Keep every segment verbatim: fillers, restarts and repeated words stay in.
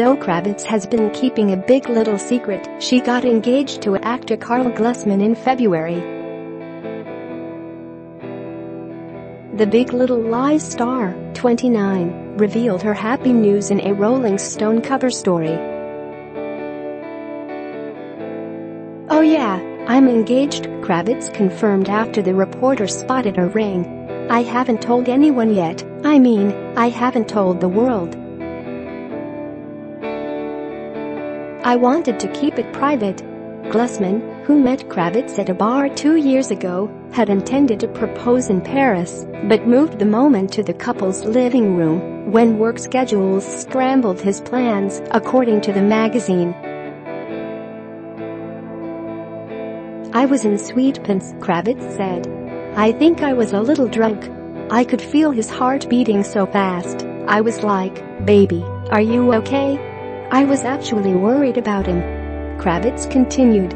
Zoë Kravitz has been keeping a big little secret. She got engaged to actor Karl Glusman in February. The Big Little Lies star, twenty-nine, revealed her happy news in a Rolling Stone cover story. "Oh yeah, I'm engaged," Kravitz confirmed after the reporter spotted her ring. "I haven't told anyone yet. I mean, I haven't told the world. I wanted to keep it private." Glusman, who met Kravitz at a bar two years ago, had intended to propose in Paris, but moved the moment to the couple's living room when work schedules scrambled his plans, according to the magazine. "I was in sweatpants," Kravitz said. "I think I was a little drunk. I could feel his heart beating so fast. I was like, baby, are you okay? I was actually worried about him," Kravitz continued.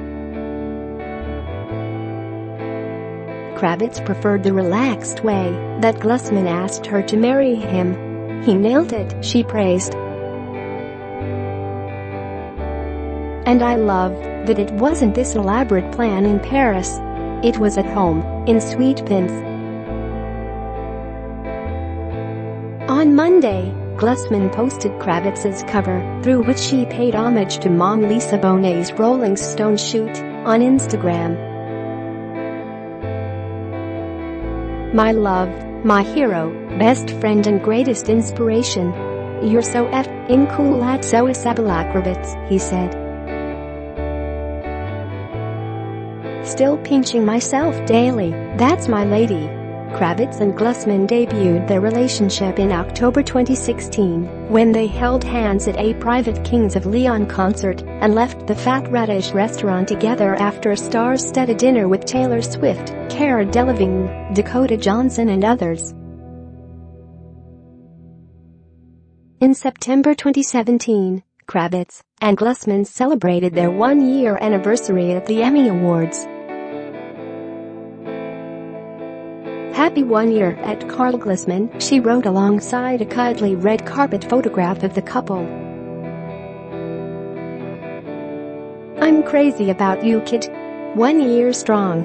Kravitz preferred the relaxed way that Glusman asked her to marry him. "He nailed it," she praised. "And I loved that it wasn't this elaborate plan in Paris. It was at home, in sweatpants." On Monday, Glusman posted Kravitz's cover, through which she paid homage to mom Lisa Bonet's Rolling Stone shoot, on Instagram. "My love, my hero, best friend and greatest inspiration. You're so f***ing cool at Zoë Kravitz," he said. "Still pinching myself daily, that's my lady." Kravitz and Glusman debuted their relationship in October twenty sixteen, when they held hands at a private Kings of Leon concert and left the Fat Radish restaurant together after a star-studded dinner with Taylor Swift, Cara Delevingne, Dakota Johnson and others. In September twenty seventeen, Kravitz and Glusman celebrated their one-year anniversary at the Emmy Awards. "Happy one year at Karl Glusman," she wrote alongside a cuddly red carpet photograph of the couple. "I'm crazy about you, kid. One year strong."